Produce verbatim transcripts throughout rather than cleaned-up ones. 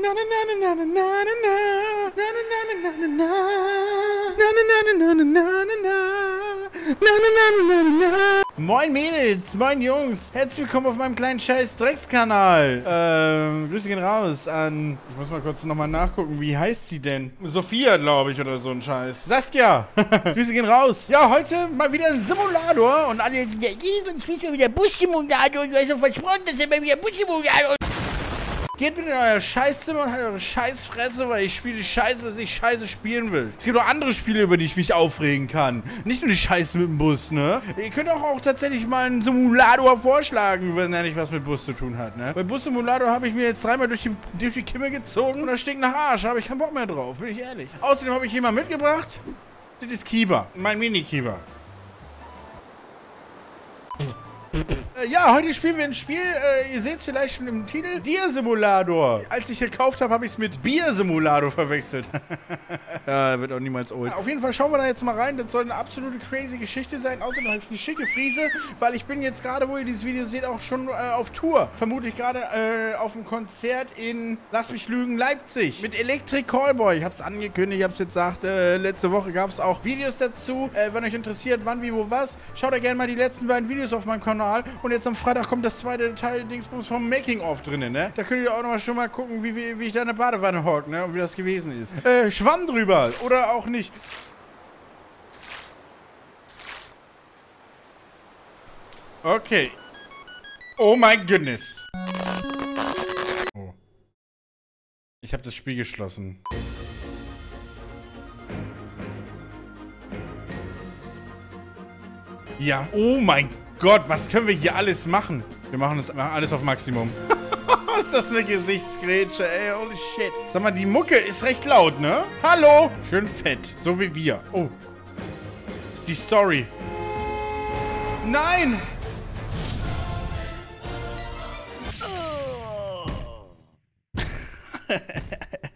Na na na na na na na. Moin Mädels, moin Jungs, herzlich willkommen auf meinem kleinen scheiß Dreckskanal. Ähm, Grüße gehen raus an... Ich muss mal kurz nochmal nachgucken, wie heißt sie denn? Sophia, glaube ich, oder so ein Scheiß. Saskia, Grüße gehen raus. Ja, heute mal wieder ein Simulator und alle sind ja und spielst mal wieder Bus-Simulator und du hast doch versprochen, dass ihr mal wieder Bus-Simulator... Geht bitte in euer Scheißzimmer und halt eure Scheißfresse, weil ich spiele Scheiße, was ich Scheiße spielen will. Es gibt auch andere Spiele, über die ich mich aufregen kann. Nicht nur die Scheiße mit dem Bus, ne? Ihr könnt auch, auch tatsächlich mal einen Simulator vorschlagen, wenn er nicht was mit Bus zu tun hat, ne? Bei Bus-Simulator habe ich mir jetzt dreimal durch die, durch die Kimme gezogen und das stinkt nach Arsch. Da habe ich keinen Bock mehr drauf, bin ich ehrlich. Außerdem habe ich jemanden mitgebracht. Das ist Kiba, mein Mini-Kiba. Ja, heute spielen wir ein Spiel, äh, ihr seht es vielleicht schon im Titel, Deer Simulator. Als ich gekauft habe, habe ich es mit Bier Simulator verwechselt. Ja, wird auch niemals old. Auf jeden Fall schauen wir da jetzt mal rein, das soll eine absolute crazy Geschichte sein. Außerdem habe ich eine schicke Friese, weil ich bin jetzt gerade, wo ihr dieses Video seht, auch schon äh, auf Tour. Vermutlich gerade äh, auf einem Konzert in, lass mich lügen, Leipzig. Mit Electric Callboy. Ich habe es angekündigt, ich habe es jetzt gesagt, äh, letzte Woche gab es auch Videos dazu. Äh, wenn euch interessiert, wann, wie, wo, was, schaut da gerne mal die letzten beiden Videos auf meinem Kanal. Und jetzt am Freitag kommt das zweite Teil Dingsbums vom Making-of drinnen, ne? Da könnt ihr auch noch mal schon mal gucken, wie, wie, wie ich da in der Badewanne hocke, ne? Und wie das gewesen ist. Äh, Schwamm drüber. Oder auch nicht. Okay. Oh mein goodness. Oh. Ich habe das Spiel geschlossen. Ja. Oh mein Gott. Gott, was können wir hier alles machen? Wir machen das alles auf Maximum. Ist das eine Gesichtsgrätsche, ey? Holy shit. Sag mal, die Mucke ist recht laut, ne? Hallo? Schön fett, so wie wir. Oh. Die Story. Nein! Oh.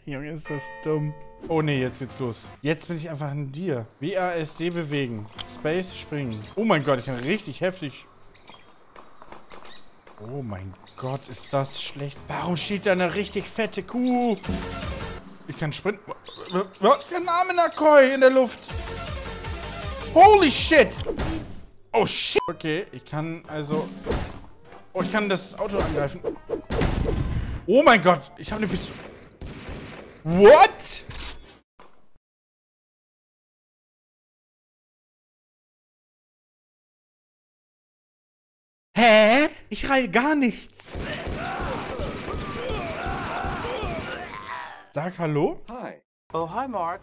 Junge, ist das dumm. Oh ne, jetzt geht's los. Jetzt bin ich einfach ein Deer. W A S D bewegen. Space springen. Oh mein Gott, ich kann richtig heftig. Oh mein Gott, ist das schlecht. Warum steht da eine richtig fette Kuh? Ich kann sprinten. Kein Arme nach Koi in der Luft. Holy shit. Oh shit. Okay, ich kann also... Oh, ich kann das Auto angreifen. Oh mein Gott, ich habe eine Pistole. What? Hä? Ich reihe gar nichts. Sag hallo? Hi. Oh, hi, Mark.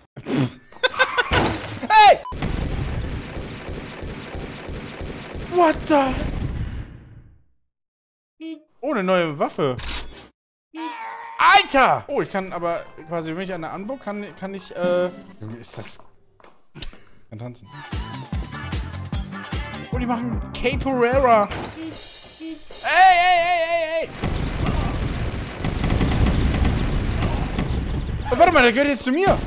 Hey! What the? Oh, eine neue Waffe. Alter! Oh, ich kann aber quasi, wenn ich an der Anbau kann, kann ich, äh... Junge, ist das... Ich kann tanzen. Oh, die machen Capoeira. Ey, ey, ey, ey, ey! Oh, warte mal, der gehört jetzt zu mir!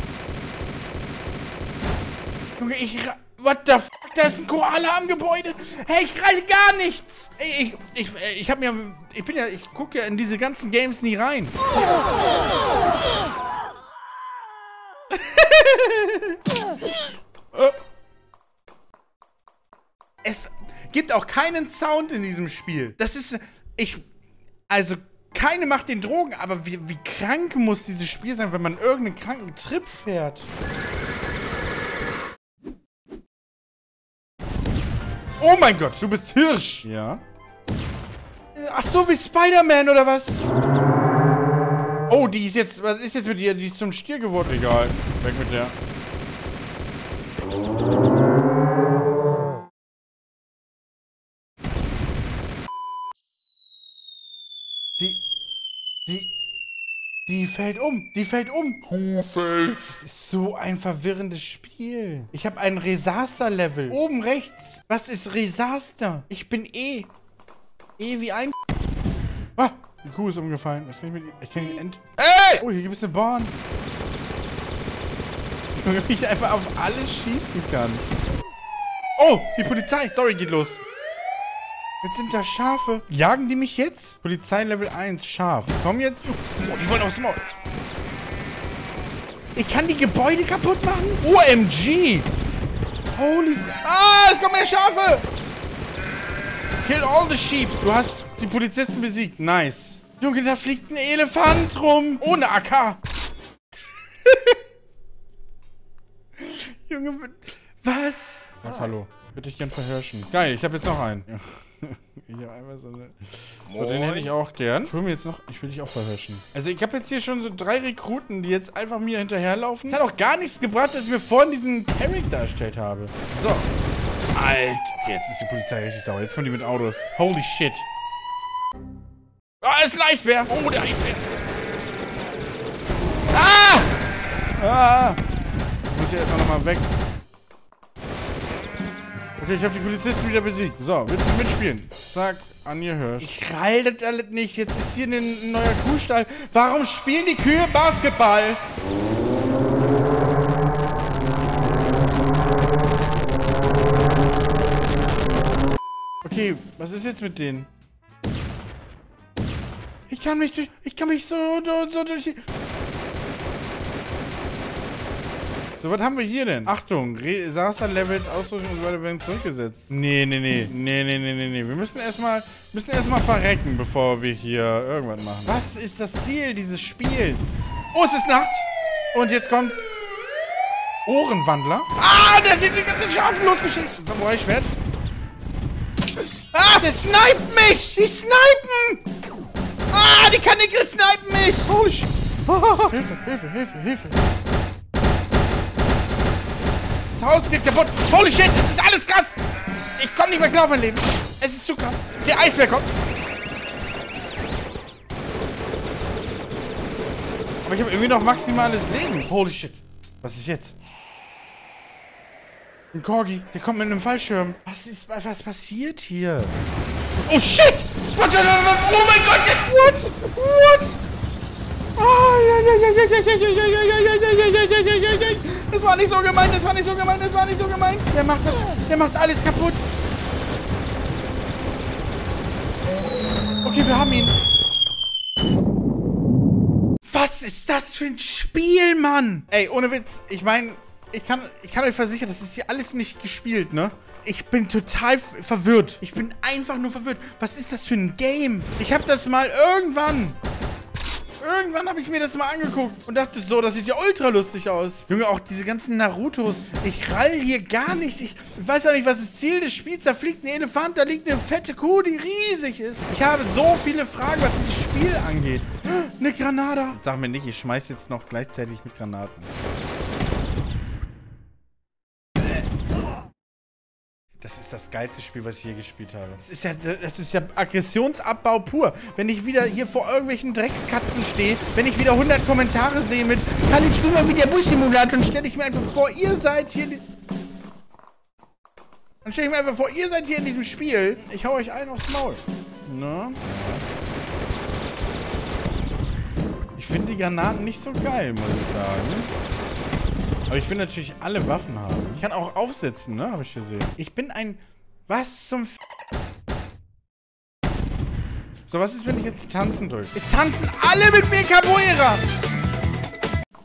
Junge, ich ra... What the f***? Da ist ein Koala am Gebäude! Hey, ich reile gar nichts! Ich... Ich... Ich, ich hab mir... Ich bin ja... Ich gucke ja in diese ganzen Games nie rein. Oh. Es gibt auch keinen Sound in diesem Spiel. Das ist... Ich... Also... Keine macht den Drogen, aber wie, wie krank muss dieses Spiel sein, wenn man irgendeinen kranken Trip fährt? Oh mein Gott, du bist Hirsch. Ja. Ach so, wie Spider-Man oder was? Oh, die ist jetzt... Was ist jetzt mit ihr? Die ist zum Stier geworden. Egal. Weg mit der. Die... Die... Die fällt um. Die fällt um. Kuh fällt. Das ist so ein verwirrendes Spiel. Ich habe ein Resaster-Level. Oben rechts. Was ist Resaster? Ich bin E. E wie ein... Ah, die Kuh ist umgefallen. Was kann ich mit... Ich kann den End... Ey! Oh, hier gibt es eine Bahn. Wie ich einfach auf alles schießen kann. Oh, die Polizei. Sorry, geht los. Jetzt sind da Schafe. Jagen die mich jetzt? Polizei Level eins, Schaf. Komm jetzt. Oh, die wollen aufs Maul. Ich kann die Gebäude kaputt machen? O M G! Holy... Ah, es kommen mehr Schafe! Kill all the sheep. Du hast die Polizisten besiegt. Nice. Junge, da fliegt ein Elefant rum. Ohne A K. Junge, was? Sag hallo. Würde ich gern verhirschen. Geil, ich habe jetzt noch einen. Ich habe einmal so eine... So, den hätte ich auch gern. Ich will mir jetzt noch... Ich will dich auch verhirschen. Also ich habe jetzt hier schon so drei Rekruten, die jetzt einfach mir hinterherlaufen. Es hat auch gar nichts gebracht, dass ich mir vorhin diesen Perrick dargestellt habe. So. Alter, jetzt ist die Polizei richtig sauer. Jetzt kommen die mit Autos. Holy shit. Ah, oh, ist ein Eisbär. Oh, der Eisbär. Ah! Ah! Ich muss hier erstmal nochmal weg. Okay, ich habe die Polizisten wieder besiegt. So, willst du mitspielen? Zack, angehört. Ich krall das alles nicht. Jetzt ist hier ein neuer Kuhstall. Warum spielen die Kühe Basketball? Okay, was ist jetzt mit denen? Ich kann mich durch... Ich kann mich so... so, so durch... So, was haben wir hier denn? Achtung, Disaster-Levels, Ausrüstung und so weiter werden zurückgesetzt. Nee, nee, nee. Nee, nee, nee, nee, nee. Wir müssen erstmal müssen erstmal verrecken, bevor wir hier irgendwas machen. Was ist das Ziel dieses Spiels? Oh, es ist Nacht. Und jetzt kommt Ohrenwandler. Ah, der sind die ganzen Schafen losgeschickt. Samurai-Schwert. Ah, der sniped mich. Die snipen. Ah, die Kanickel snipen mich. Oh, shit. Hilfe, Hilfe, Hilfe, Hilfe. Haus geht kaputt. Holy shit, es ist alles krass. Ich komme nicht mehr klar auf mein Leben. Es ist zu krass. Der Eisbär kommt. Aber ich habe irgendwie noch maximales Leben. Holy shit. Was ist jetzt? Ein Corgi. Der kommt mit einem Fallschirm. Was ist, was passiert hier? Oh shit. What, what, what, oh mein Gott. What? What? Oh, ja, ja, ja, ja, ja, ja, ja, ja, ja, ja, ja. Das war nicht so gemeint, das war nicht so gemeint, das war nicht so gemeint. Der macht das, der macht alles kaputt. Okay, wir haben ihn. Was ist das für ein Spiel, Mann? Ey, ohne Witz, ich meine, ich kann, ich kann euch versichern, das ist hier alles nicht gespielt, ne? Ich bin total verwirrt. Ich bin einfach nur verwirrt. Was ist das für ein Game? Ich hab das mal irgendwann... Irgendwann habe ich mir das mal angeguckt und dachte so, das sieht ja ultra lustig aus. Junge, auch diese ganzen Narutos. Ich rall hier gar nichts. Ich weiß auch nicht, was das Ziel des Spiels ist. Da fliegt ein Elefant, da liegt eine fette Kuh, die riesig ist. Ich habe so viele Fragen, was dieses Spiel angeht. Eine Granada. Sag mir nicht, ich schmeiß jetzt noch gleichzeitig mit Granaten. Das ist das geilste Spiel, was ich je gespielt habe. Das ist ja, das ist ja Aggressionsabbau pur. Wenn ich wieder hier vor irgendwelchen Dreckskatzen stehe, wenn ich wieder hundert Kommentare sehe mit "Hallo, ich bin mal mit der Bus-Simulator", dann stelle ich mir einfach vor, ihr seid hier... Dann stelle ich mir einfach vor, ihr seid hier in diesem Spiel. Ich hau euch allen aufs Maul. Na? Ich finde die Granaten nicht so geil, muss ich sagen. Aber ich will natürlich alle Waffen haben. Ich kann auch aufsetzen, ne? Habe ich gesehen. Ich bin ein... Was zum... F so, was ist, wenn ich jetzt tanzen drücke? Es tanzen alle mit mir Capoeira!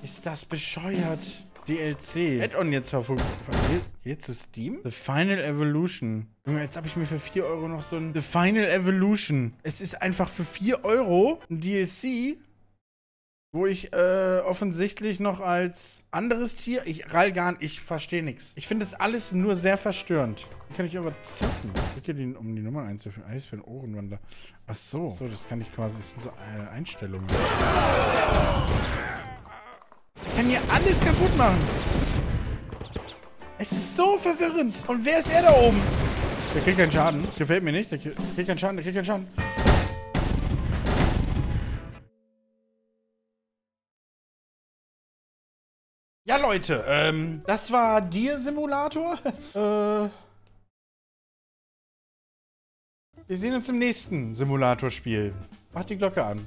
Ist das bescheuert? D L C. Add-on jetzt verfügbar. Hier zu Steam? The Final Evolution. Junge, jetzt habe ich mir für vier Euro noch so ein... The Final Evolution. Es ist einfach für vier Euro ein D L C... Wo ich äh, offensichtlich noch als anderes Tier... Ich rall gar nicht, ich verstehe nichts. Ich finde das alles nur sehr verstörend. Wie kann ich überzocken? Drücke den, um die Nummer einzuführen. Ah, ich bin Ohrenwander. Ach so. So, das kann ich quasi... Das sind so äh, Einstellungen. Ich kann hier alles kaputt machen. Es ist so verwirrend. Und wer ist er da oben? Der kriegt keinen Schaden. Das gefällt mir nicht. Der kriegt keinen Schaden, der kriegt keinen Schaden. Ja, Leute, ähm, das war Deer Simulator. äh, wir sehen uns im nächsten Simulatorspiel. Macht die Glocke an.